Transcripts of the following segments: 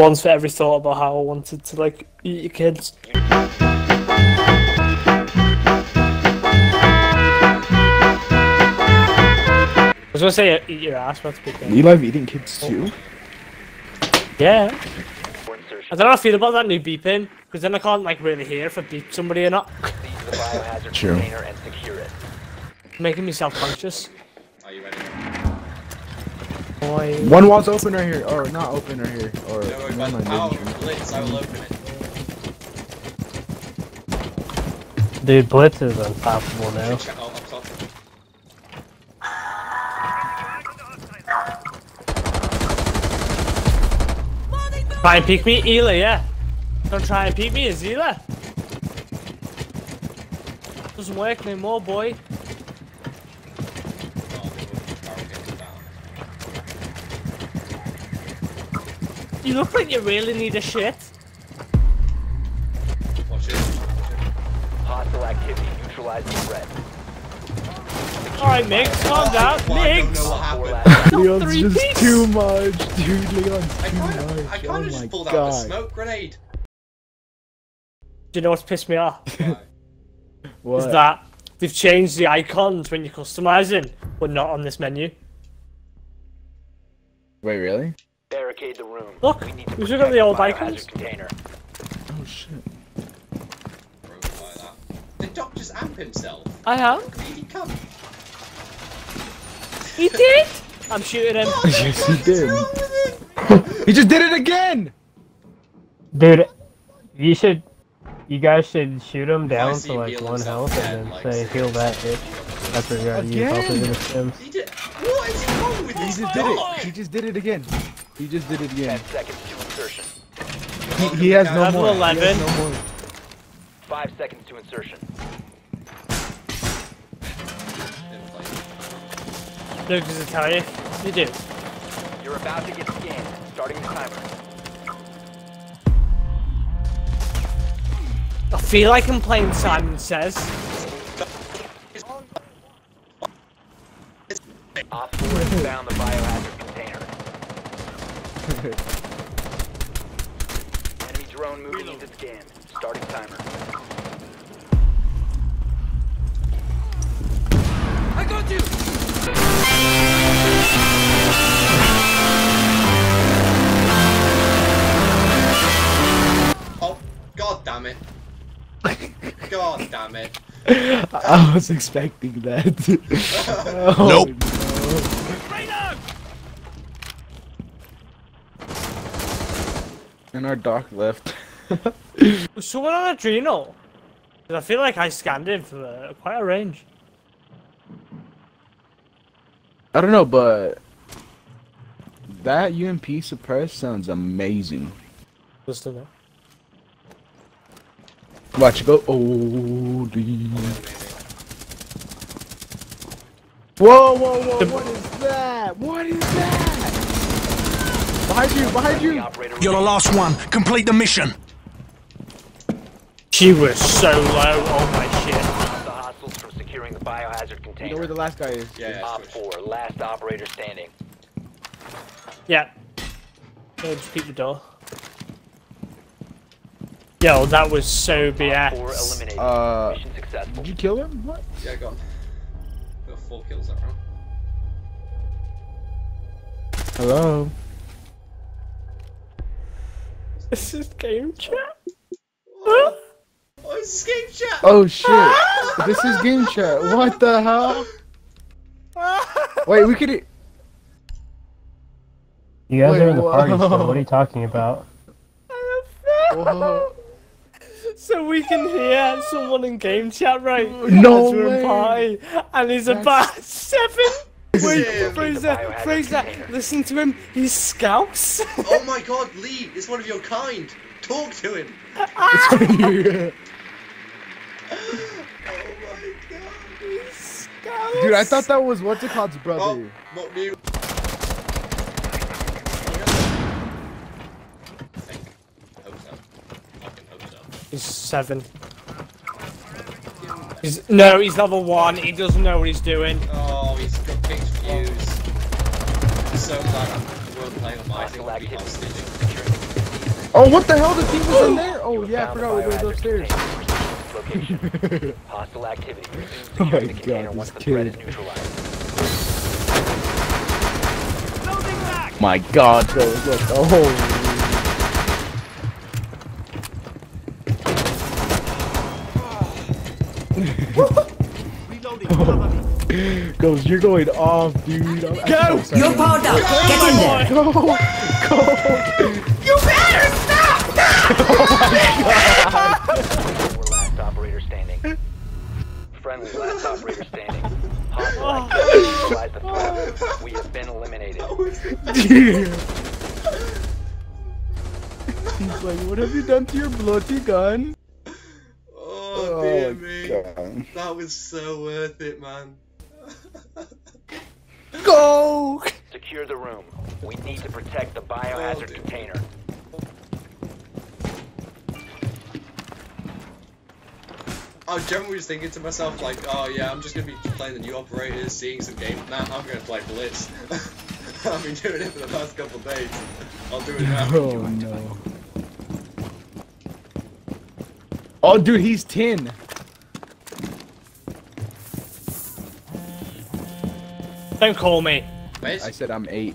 once for every thought about how I wanted to like eat your kids. I was gonna say eat your ass, but that's good. You love eating kids too? Yeah. I don't know how I feel about that new beeping, because then I can't like really hear if I beep somebody or not. True. And secure it. Making me self-conscious. Are you ready? Boy. One wall's open right here, or not open right here, or no, no, no, Blitz, I will open it. Dude, Blitz is unstoppable now. Try and peek me, Ela, yeah. Don't try and peek me, it's Ela. Doesn't work no more, boy. You look like you really need a shit. Watch it. Hostile activity, neutralize the threat. Alright, Migs, calm down. Migs! Leon's just too much, dude. Leon's too much. I kinda just pulled out the smoke grenade. Do you know what's pissed me off? What? Is that they've changed the icons when you're customizing, but not on this menu. Wait, really? Barricade the room. Look, we should have the old icons. Oh shit. The doc just amped himself. I have. He did? I'm shooting him. Oh, yes, he did. He just did it again! Dude, you should. You guys should shoot him down to like one health and then say, heal that bitch. I forgot you also did the stems. What is wrong with this? He just did it. He just did it again. He just did it again. 10 seconds to insertion. He has no more. 11. 5 seconds to insertion. Luke, does it tell you? You do. You're about to get scanned. Starting the timer. I feel like I'm playing Simon Says. Op 4 has found the biohazard container. Enemy drone moving into scan. Starting timer. I got you! Oh, god damn it. God damn it. I was expecting that. Oh, nope. No. Right up! And our doc left. Was someone on Adrenal? I feel like I scanned him for quite a range. I don't know, but that UMP suppress sounds amazing. Just a minute. Watch it go. Oh, dude. Whoa, whoa, whoa. What is that? What is that? Behind you, behind you. You're the last one. Complete the mission. She was so low. Oh, my shit. The hostiles from securing the biohazard container. You know where the last guy is? Yeah. Op 4, last operator standing. Yeah. So just keep the door. Yo, that was so BS. Did you kill him? What? Yeah, I got him. Got 4 kills that round. Hello? This is game chat? What? Oh, this is game chat! Oh shit! This is game chat, what the hell? Wait, we could... You guys are in the party, so what are you talking about? Whoa. So we can hear someone in game chat, right? No way. Pie, and he's about 7. Wait, Fraser, listen to him. He scouts. Oh my God, Lee, it's one of your kind. Talk to him. Oh my God, he scouts. Dude, I thought that was what's it called's brother. Oh, not me. He's 7. He's, no, he's level 1. He doesn't know what he's doing. Oh, he's got big views. I'm so glad I won't play on my team. Oh, what the hell? The team was in there? Oh, yeah, I forgot we were upstairs. Location. Hostile activity. Oh my god, this kid. My god, bro. Look. Oh. Goes, you're going off, dude. Go! You're powered up. Get in there. Go! Go! You better stop! Oh my god! Last operator standing. Friendly last operator standing. Hostile the threat. We have been eliminated. He's like, what have you done to your bloody gun? Oh, dear me. God. That was so worth it, man. Go! Secure the room. We need to protect the biohazard container. I generally was thinking to myself, like, oh yeah, I'm just gonna be playing the new operators, seeing some game. Nah, I'm gonna play Blitz. I've been doing it for the past couple of days. I'll do it now. Oh no. Oh dude, he's 10. Don't call me. I said I'm 8.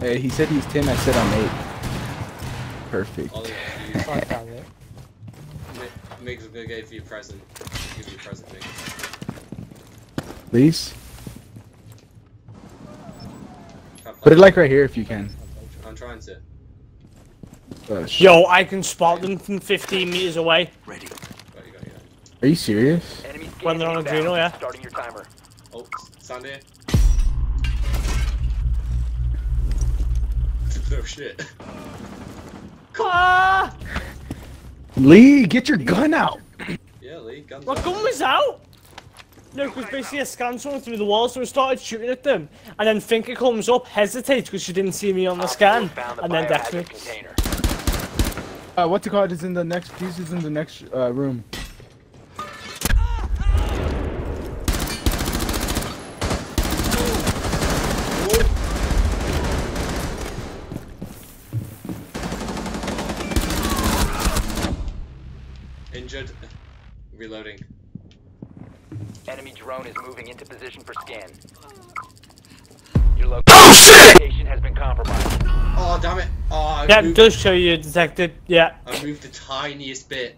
Hey, he said he's 10, I said I'm 8. Perfect. Oh, yeah. Migs, I'm gonna give you a present. Give you a present, Migs. Please? Put it like right here if you can. I'm trying to. Yo, I can spot them from 15 meters away. Ready. Are you serious? When they're on Adrenal, yeah. Starting your timer. Oh, Sunday. No shit. Ah! Lee, get your gun out! Yeah, Lee, gun's out. My gun was out! No, because basically I scanned someone through the wall, so I started shooting at them. And then Finker comes up, hesitates because she didn't see me on the scan, and then decked me. What's it called is in the next piece, is in the next room. Injured. Reloading. Enemy drone is moving into position for scan. Your location, location has been compromised. Oh, damn it. Oh, that does show you detected. Yeah. I moved the tiniest bit.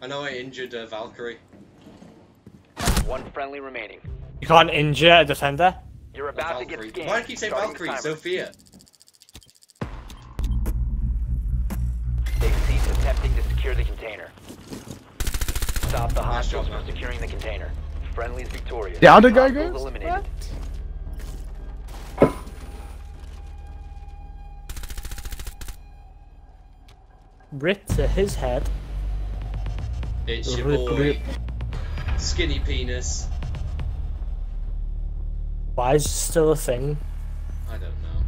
I know I injured Valkyrie. One friendly remaining. You can't injure a defender. You're about to get scanned. Why do you say Valkyrie? Sophia. They've ceased attempting to secure the container. Stop the hostiles from securing the container. Friendly's victorious. The other guy goes? Eliminated. What? Rip to his head. It's your boy. Rip. Skinny penis. Why is this still a thing? I don't know.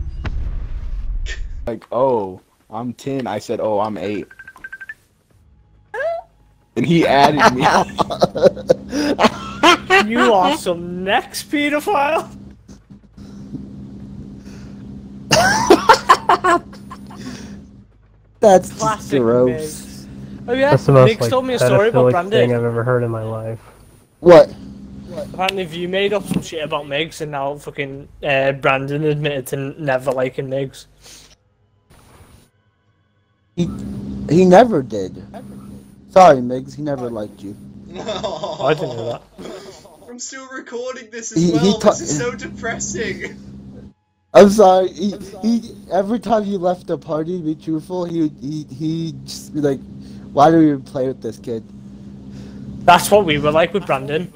Like, oh, I'm 10. I said, oh, I'm 8. And he added me. You are some next pedophile. That's classic gross. Migs. Oh yeah, that's the most, Migs told me a story about Brandon. Thing I've ever heard in my life. What? Apparently, you made up some shit about Migs, and now fucking Brandon admitted to never liking Migs. He never did. Sorry, Migs, he never liked you. No. I didn't know that. I'm still recording this as well. This is so depressing. I'm sorry. He every time he left the party, to be truthful, he just be like, why do we even play with this kid? That's what we were like with Brandon.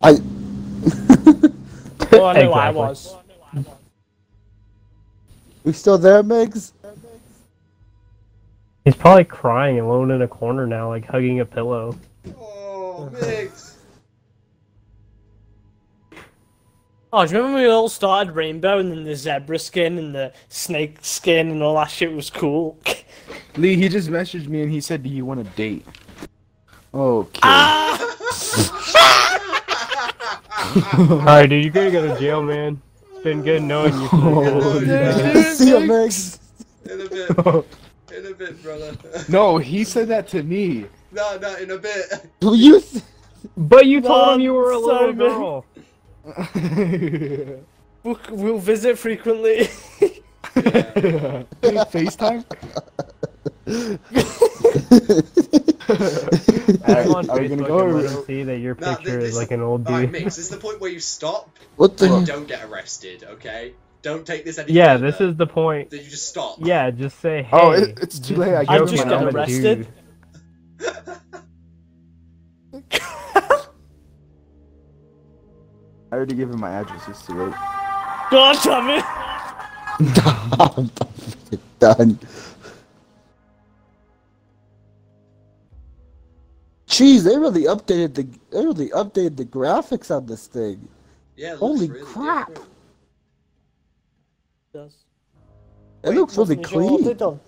Well, I know I was. We still there, Migs? He's probably crying alone in a corner now, like hugging a pillow. Oh, Migs! Oh, do you remember when we all started Rainbow and then the zebra skin and the snake skin and all that shit was cool? Lee, he just messaged me and he said, do you want a date? Okay. Alright, dude, you're gonna go to jail, man. It's been good knowing you. See you, Migs! In a bit. In a bit, brother. No, he said that to me. No, no, in a bit. You, but you told him you were a little girl. We'll visit frequently. Yeah. FaceTime? Are we gonna go and see that your picture is like an old dude? Alright, Mix, this is the point where you stop. What the? Don't get arrested, okay? Don't take this any further. This is the point. That you just stop. Yeah, just say, hey. Oh, it's too late. I just got arrested. I already gave him my address. It's too late. God damn it! Done. Jeez, they really updated the graphics on this thing. Yeah, it looks really crap! Different. It looks really clean.